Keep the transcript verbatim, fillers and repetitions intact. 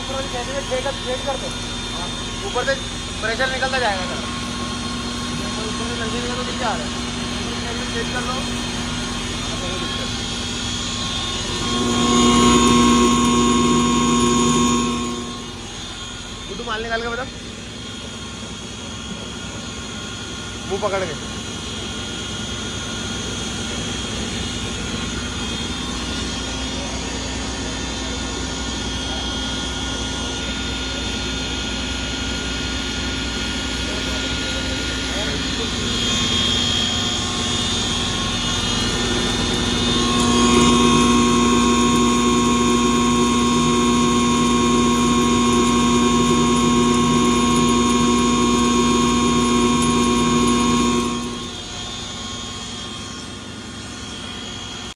ऊपर वेट कर दो, ऊपर से प्रेशर निकलता जाएगा सर। ऊपर से लग जाएगा तो नीचे आ रहा है, वेट कर लो। माल निकाल के बताओ, मुंह पकड़ के।